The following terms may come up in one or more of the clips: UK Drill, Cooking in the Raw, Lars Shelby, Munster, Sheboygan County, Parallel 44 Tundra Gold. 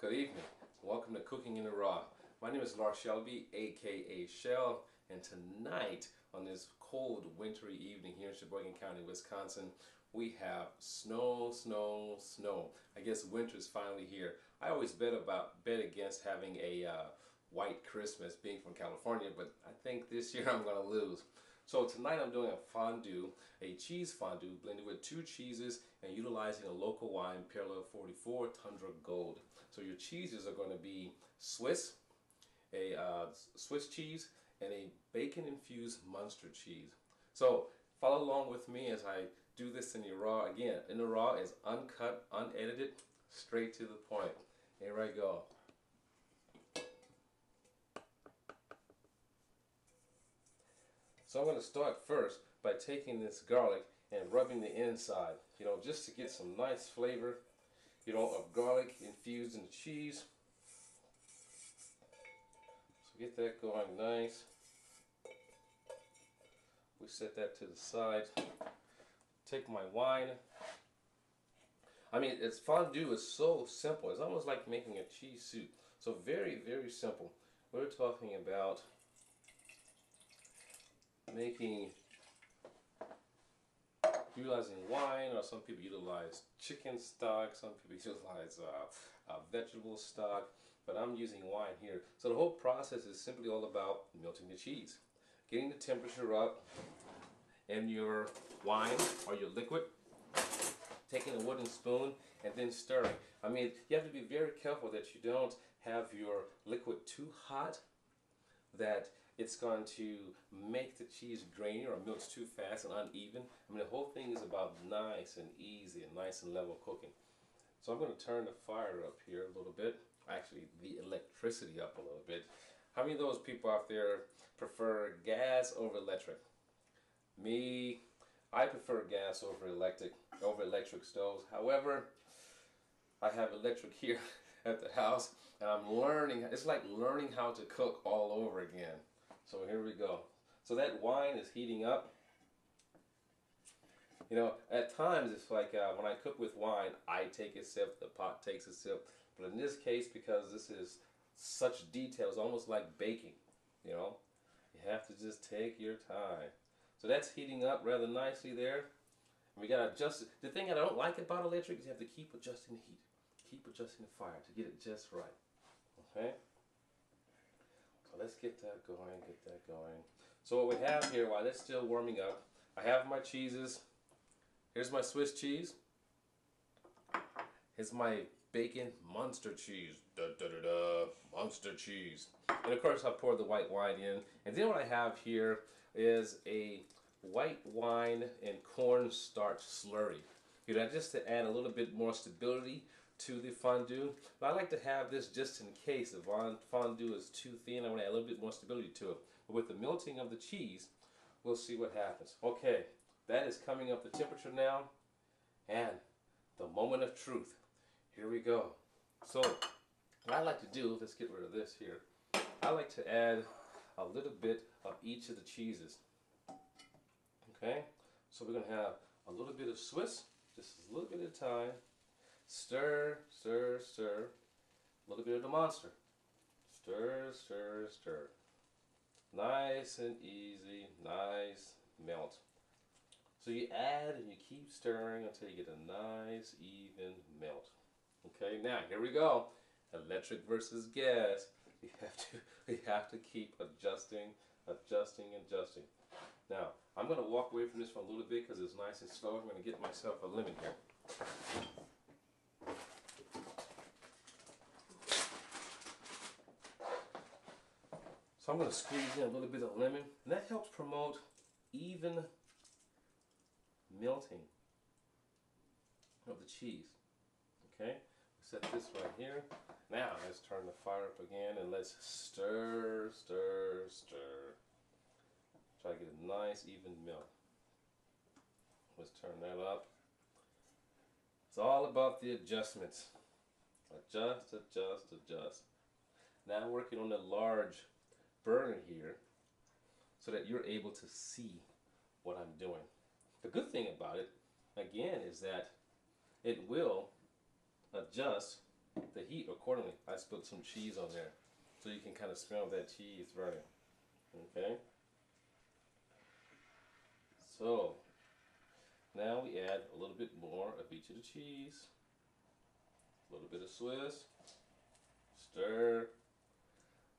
Good evening, welcome to Cooking in the Raw. My name is Lars Shelby, aka Shell, and tonight on this cold wintry evening here in Sheboygan County, Wisconsin, we have snow, snow, snow. I guess winter's finally here. I always bet against having a white Christmas, being from California, but I think this year I'm gonna lose. So tonight I'm doing a fondue, a cheese fondue blended with two cheeses and utilizing a local wine, Parallel 44 Tundra Gold. So your cheeses are going to be Swiss, a Swiss cheese, and a bacon infused Munster cheese. So follow along with me as I do this in the raw. Again, in the raw is uncut, unedited, straight to the point. Here I go. So I'm going to start first by taking this garlic and rubbing the inside, you know, just to get some nice flavor, you know, of garlic infused in the cheese. So get that going nice. We set that to the side. Take my wine. I mean, it's fondue is so simple. It's almost like making a cheese soup. So very, very simple. We're talking about utilizing wine, or some people utilize chicken stock, some people utilize vegetable stock, but I'm using wine here. So the whole process is simply all about melting the cheese, getting the temperature up in your wine or your liquid, taking a wooden spoon and then stirring. I mean, you have to be very careful that you don't have your liquid too hot, that it's going to make the cheese grainy or melts too fast and uneven. I mean, the whole thing is about nice and easy and nice and level cooking. So I'm going to turn the fire up here a little bit, actually the electricity up a little bit. How many of those people out there prefer gas over electric? Me, I prefer gas over electric stoves. However, I have electric here at the house, and I'm learning. It's like learning how to cook all over again. So here we go. So that wine is heating up. You know, at times it's like when I cook with wine, I take a sip, the pot takes a sip. But in this case, because this is such details, almost like baking, you know, you have to just take your time. So that's heating up rather nicely there. And we gotta adjust it. The thing I don't like about electric is you have to keep adjusting the heat. Keep adjusting the fire to get it just right. Okay? So let's get that going, get that going. So what we have here, while it's still warming up, I have my cheeses. Here's my Swiss cheese. Here's my bacon Munster cheese. Da-da-da-da, Munster cheese. And of course I poured the white wine in. And then what I have here is a white wine and cornstarch slurry. You know, just to add a little bit more stability to the fondue, but I like to have this just in case the fondue is too thin. I want to add a little bit more stability to it. But with the melting of the cheese, we'll see what happens. Okay, that is coming up the temperature now, and the moment of truth. Here we go. So, what I like to do, let's get rid of this here. I like to add a little bit of each of the cheeses. Okay, so we're going to have a little bit of Swiss, just a little bit at a time. Stir, stir, stir. A little bit of the Munster. Stir, stir, stir. Nice and easy, nice melt. So you add and you keep stirring until you get a nice, even melt. Okay, now here we go. Electric versus gas. You have to keep adjusting. Now, I'm going to walk away from this for a little bit because it's nice and slow. I'm going to get myself a lemon here. So I'm going to squeeze in a little bit of lemon, and that helps promote even melting of the cheese. Okay, we set this right here. Now let's turn the fire up again and let's stir, stir, stir. Try to get a nice even melt. Let's turn that up. It's all about the adjustments. Adjust, adjust, adjust. Now I'm working on the large burner here so that you're able to see what I'm doing. The good thing about it, again, is that it will adjust the heat accordingly. I spilled some cheese on there, so you can kind of smell that cheese burning. Okay. So now we add a little bit more of each of the cheese, a little bit of Swiss, stir,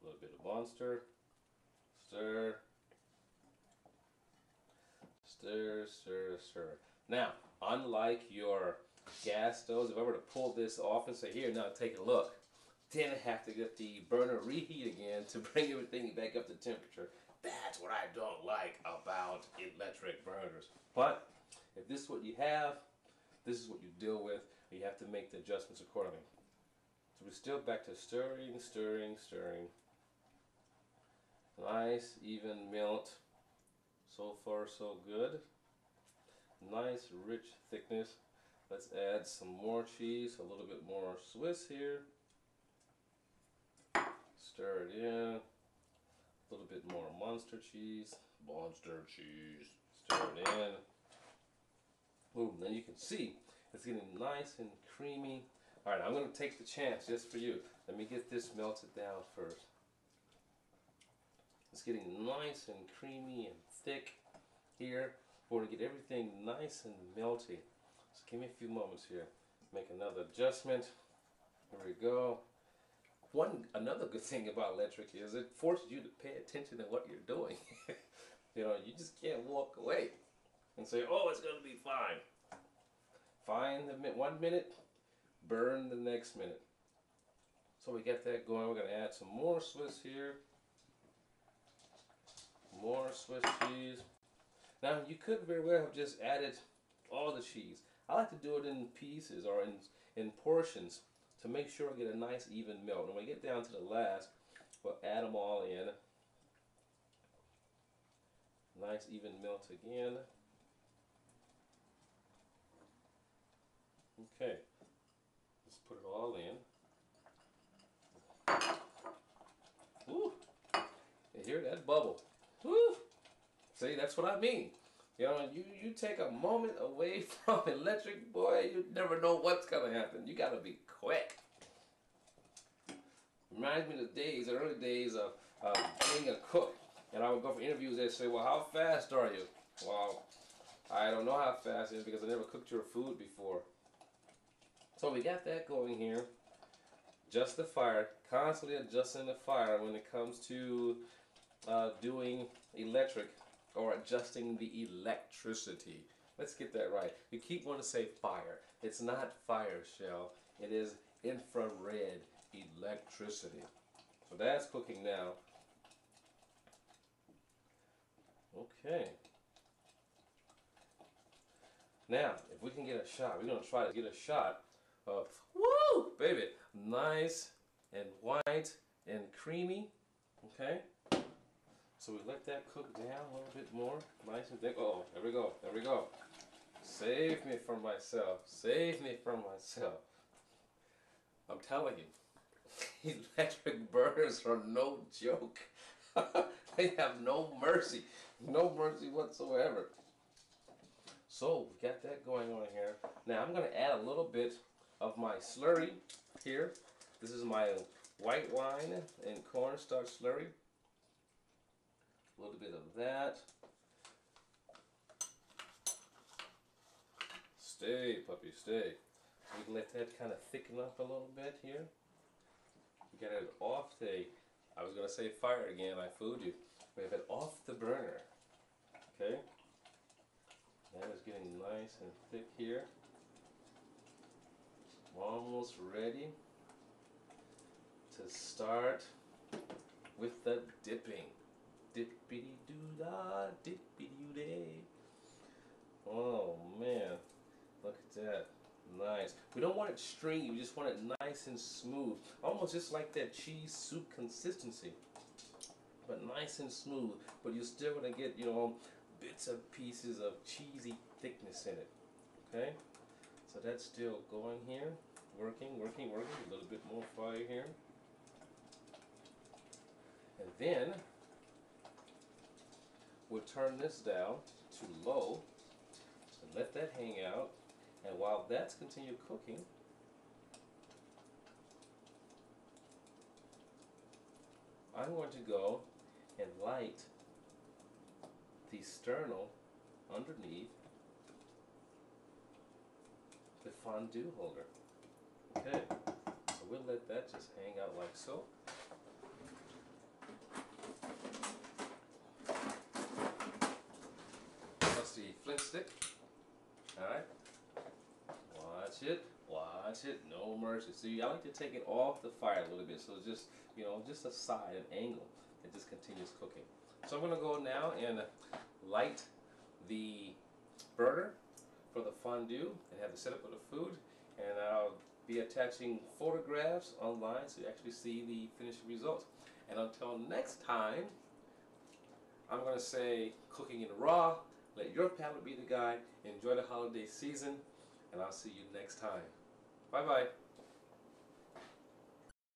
a little bit of Munster, stir, stir, stir, stir. Now, unlike your gas stoves, if I were to pull this off and say, here, now take a look, then I have to get the burner reheat again to bring everything back up to temperature. That's what I don't like about electric burners. But if this is what you have, this is what you deal with. You have to make the adjustments accordingly. So we're still back to stirring, stirring, stirring. Nice, even melt. So far, so good. Nice, rich thickness. Let's add some more cheese, a little bit more Swiss here. Stir it in. A little bit more Munster cheese, stir it in. Boom, then you can see it's getting nice and creamy. All right, I'm going to take the chance just for you. Let me get this melted down first. It's getting nice and creamy and thick here. We're going to get everything nice and melty. So give me a few moments here. Make another adjustment. Here we go. Another good thing about electric is it forces you to pay attention to what you're doing. You know, you just can't walk away and say, oh, it's going to be fine. Fine the 1 minute, burn the next minute. So we get that going. We're going to add some more Swiss here. More Swiss cheese. Now, you could very well have just added all the cheese. I like to do it in pieces or in portions, to make sure we get a nice even melt. And when we get down to the last, we'll add them all in. Nice even melt again. Okay, let's put it all in. Woo! You hear that bubble? Woo! See, that's what I mean. You know, you take a moment away from electric, boy, you never know what's going to happen. You got to be quick. Reminds me of the days, the early days of being a cook. And I would go for interviews, they'd say, well, how fast are you? Well, I don't know how fast it is because I never cooked your food before. So we got that going here. Adjust the fire, constantly adjusting the fire when it comes to doing electric. Or adjusting the electricity. Let's get that right. You keep wanting to say fire. It's not fire, Shell. It is infrared electricity. So that's cooking now. Okay. Now, if we can get a shot, we're going to try to get a shot of, woo, baby, nice and white and creamy. Okay. So we let that cook down a little bit more, nice and thick. Uh-oh, there we go, there we go. Save me from myself, save me from myself. I'm telling you, electric burners are no joke. They have no mercy whatsoever. So we've got that going on here. Now I'm gonna add a little bit of my slurry here. This is my white wine and cornstarch slurry. A little bit of that. Stay, puppy, stay. So we can let that kind of thicken up a little bit here. We got it off the, I was going to say fire again, I fooled you. We have it off the burner. Okay. That is getting nice and thick here. Almost ready to start with the dipping. Dippity doo da, dippity doo day. Oh man, look at that. Nice. We don't want it stringy, we just want it nice and smooth. Almost just like that cheese soup consistency. But nice and smooth. But you're still going to get, you know, bits and pieces of cheesy thickness in it. Okay? So that's still going here. Working, working, working. A little bit more fire here. And then we'll turn this down to low and let that hang out. And while that's continue cooking, I'm going to go and light the sternal underneath the fondue holder. Okay, so we'll let that just hang out like so. Plus the flint stick. Alright. Watch it, no mercy. See, I like to take it off the fire a little bit, so it's just, you know, just a side, an angle that just continues cooking. So I'm going to go now and light the burner for the fondue and have the setup of the food, and I'll be attaching photographs online so you actually see the finished result. And until next time, I'm going to say cooking in the raw, let your palate be the guide, enjoy the holiday season, and I'll see you next time. Bye-bye.